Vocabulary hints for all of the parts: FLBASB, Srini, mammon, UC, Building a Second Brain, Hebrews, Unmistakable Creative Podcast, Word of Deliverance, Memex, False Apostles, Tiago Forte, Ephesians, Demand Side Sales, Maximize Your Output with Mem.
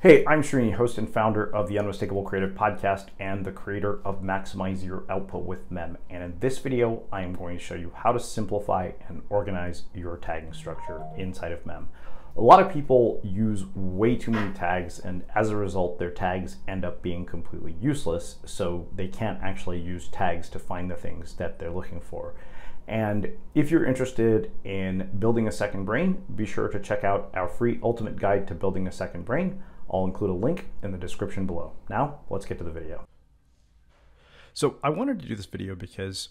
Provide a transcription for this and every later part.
Hey, I'm Srini, host and founder of the Unmistakable Creative Podcast and the creator of Maximize Your Output with Mem. And in this video, I am going to show you how to simplify and organize your tagging structure inside of Mem. A lot of people use way too many tags, and as a result, their tags end up being completely useless, so they can't actually use tags to find the things that they're looking for. And if you're interested in building a second brain, be sure to check out our free ultimate guide to building a second brain. I'll include a link in the description below. Now, let's get to the video. So I wanted to do this video because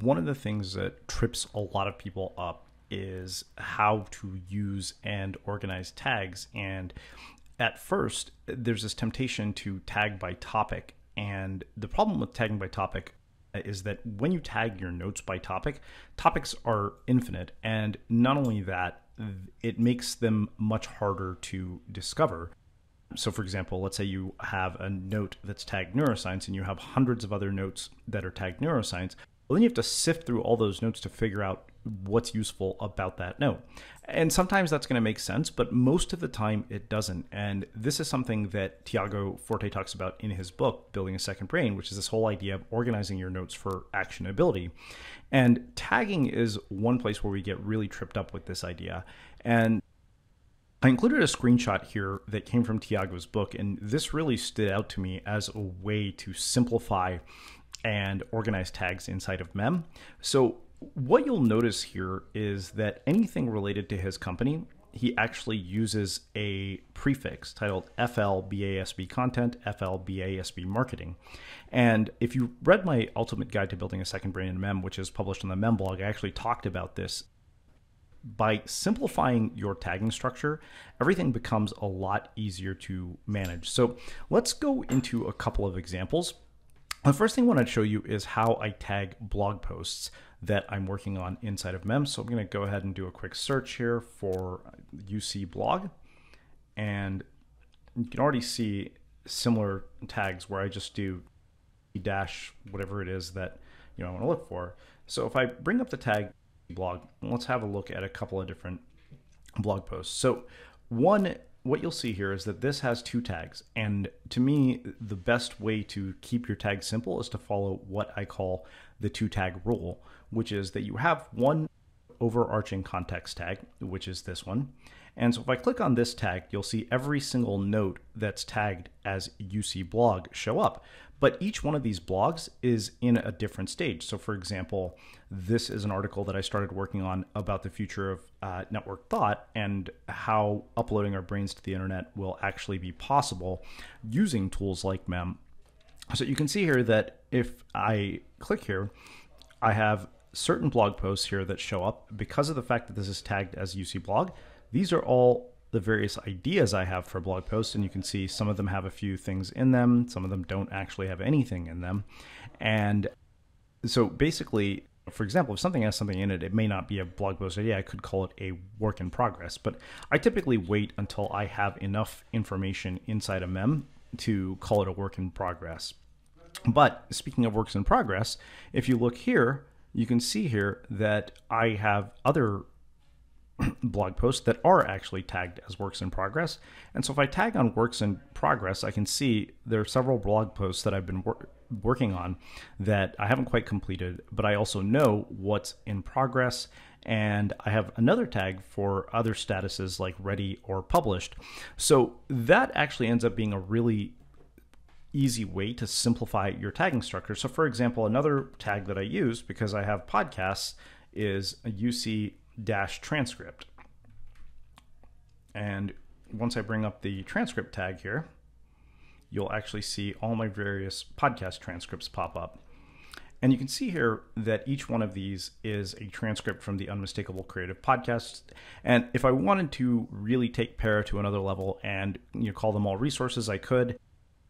one of the things that trips a lot of people up is how to use and organize tags. And at first, there's this temptation to tag by topic. And the problem with tagging by topic is that when you tag your notes by topic, topics are infinite. And not only that, it makes them much harder to discover. So for example, let's say you have a note that's tagged neuroscience and you have hundreds of other notes that are tagged neuroscience. Well, then you have to sift through all those notes to figure out what's useful about that note. And sometimes that's going to make sense, but most of the time it doesn't. And this is something that Tiago Forte talks about in his book, Building a Second Brain, which is this whole idea of organizing your notes for actionability. And tagging is one place where we get really tripped up with this idea. And I included a screenshot here that came from Tiago's book, and this really stood out to me as a way to simplify and organize tags inside of Mem. So what you'll notice here is that anything related to his company, he actually uses a prefix titled FLBASB content, FLBASB marketing. And if you read my ultimate guide to building a second brain in Mem, which is published on the Mem blog, I actually talked about this. By simplifying your tagging structure, everything becomes a lot easier to manage. So let's go into a couple of examples. The first thing I want to show you is how I tag blog posts that I'm working on inside of Mem. So I'm going to go ahead and do a quick search here for UC blog. And you can already see similar tags where I just do dash whatever it is that I want to look for. So if I bring up the tag blog, let's have a look at a couple of different blog posts. So one, what you'll see here is that this has two tags. And to me, the best way to keep your tag simple is to follow what I call the two tag rule, which is that you have one overarching context tag, which is this one. And so if I click on this tag, you'll see every single note that's tagged as UC blog show up. But each one of these blogs is in a different stage. So for example, this is an article that I started working on about the future of network thought and how uploading our brains to the internet will actually be possible using tools like Mem. So you can see here that if I click here, I have certain blog posts here that show up because of the fact that this is tagged as UC blog. These are all the various ideas I have for blog posts, and you can see some of them have a few things in them, some of them don't actually have anything in them. And so basically, for example, if something has something in it, it may not be a blog post idea. I could call it a work in progress, but I typically wait until I have enough information inside a Mem to call it a work in progress. But speaking of works in progress, if you look here, you can see here that I have other blog posts that are actually tagged as works in progress. And so if I tag on works in progress, I can see there are several blog posts that I've been working on that I haven't quite completed, but I also know what's in progress. And I have another tag for other statuses like ready or published. So that actually ends up being a really easy way to simplify your tagging structure. So for example, another tag that I use because I have podcasts is a UC-transcript. And once I bring up the transcript tag here, you'll actually see all my various podcast transcripts pop up. And you can see here that each one of these is a transcript from the Unmistakable Creative Podcast. And if I wanted to really take Para to another level and call them all resources, I could,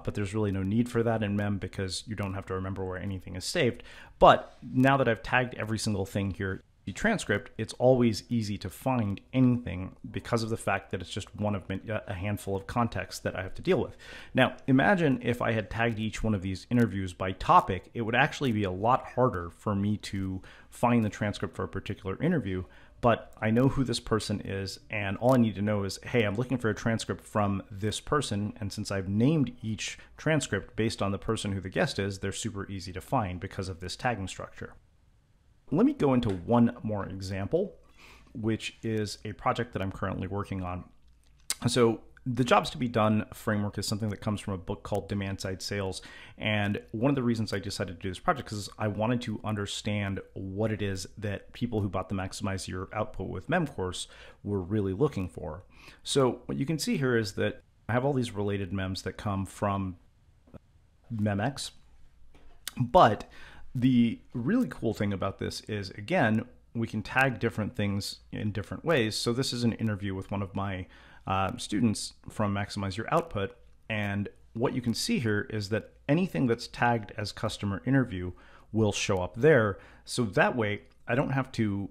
but there's really no need for that in Mem because you don't have to remember where anything is saved. But now that I've tagged every single thing here, the transcript, it's always easy to find anything because of the fact that it's just one of a handful of contexts that I have to deal with. Now, imagine if I had tagged each one of these interviews by topic, it would actually be a lot harder for me to find the transcript for a particular interview. but I know who this person is, and all I need to know is, hey, I'm looking for a transcript from this person, and since I've named each transcript based on the person who the guest is, they're super easy to find because of this tagging structure. Let me go into one more example, which is a project that I'm currently working on. So the jobs to be done framework is something that comes from a book called Demand Side Sales. And one of the reasons I decided to do this project is I wanted to understand what it is that people who bought the Maximize Your Output with Mem course were really looking for. So what you can see here is that I have all these related mems that come from Memex. But the really cool thing about this is, again, we can tag different things in different ways. So this is an interview with one of my students from Maximize Your Output, and what you can see here is that anything that's tagged as customer interview will show up there, so that way I don't have to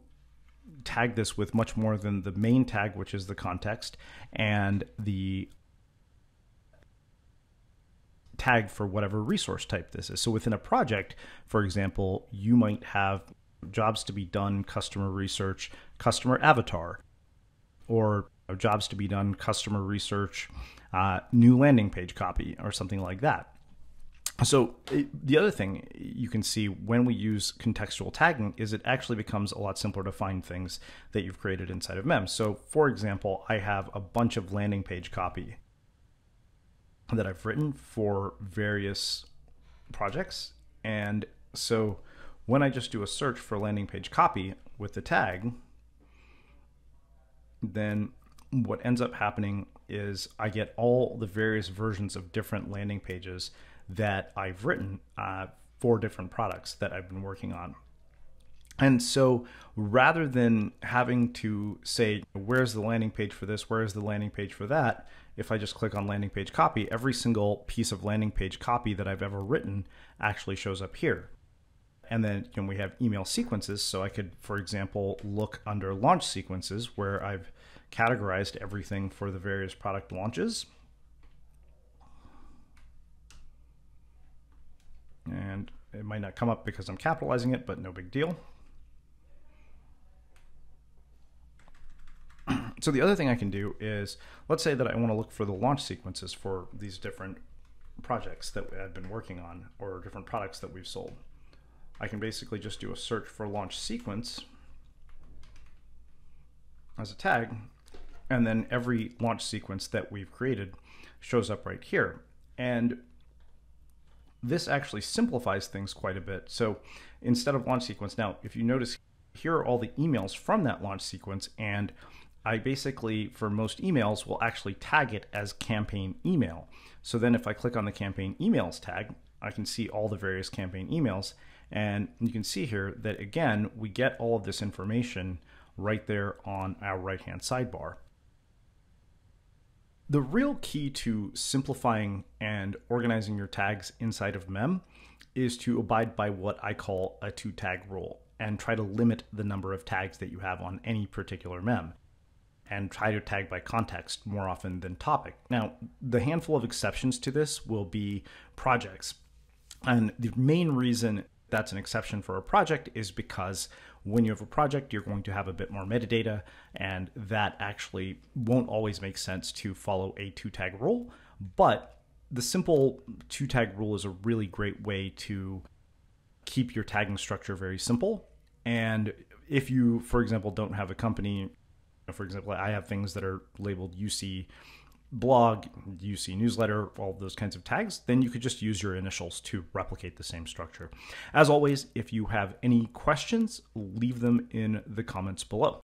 tag this with much more than the main tag, which is the context, and the tag for whatever resource type this is. So within a project, for example, you might have jobs to be done, customer research, customer avatar, or jobs to be done, customer research, new landing page copy, or something like that. So the other thing you can see when we use contextual tagging is it actually becomes a lot simpler to find things that you've created inside of Mem. So for example, I have a bunch of landing page copy that I've written for various projects. And so when I just do a search for landing page copy with the tag, then what ends up happening is I get all the various versions of different landing pages that I've written for different products that I've been working on. And so rather than having to say, where's the landing page for this? Where's the landing page for that? If I just click on landing page copy, every single piece of landing page copy that I've ever written actually shows up here. And then we have email sequences. So I could, for example, look under launch sequences where I've categorized everything for the various product launches. And it might not come up because I'm capitalizing it, but no big deal. So the other thing I can do is, let's say that I want to look for the launch sequences for these different projects that I've been working on or different products that we've sold. I can basically just do a search for launch sequence as a tag, and then every launch sequence that we've created shows up right here. And this actually simplifies things quite a bit. So instead of launch sequence, now if you notice, here are all the emails from that launch sequence, and I basically, for most emails, will actually tag it as campaign email. So then if I click on the campaign emails tag, I can see all the various campaign emails. And you can see here that, again, we get all of this information right there on our right-hand sidebar. The real key to simplifying and organizing your tags inside of Mem is to abide by what I call a two-tag rule and try to limit the number of tags that you have on any particular Mem, and try to tag by context more often than topic. Now, the handful of exceptions to this will be projects. And the main reason that's an exception for a project is because when you have a project, you're going to have a bit more metadata, and that actually won't always make sense to follow a two-tag rule. But the simple two-tag rule is a really great way to keep your tagging structure very simple. And if you, for example, don't have a company, for example, I have things that are labeled UC blog, UC newsletter, all those kinds of tags, then you could just use your initials to replicate the same structure. As always, if you have any questions, leave them in the comments below.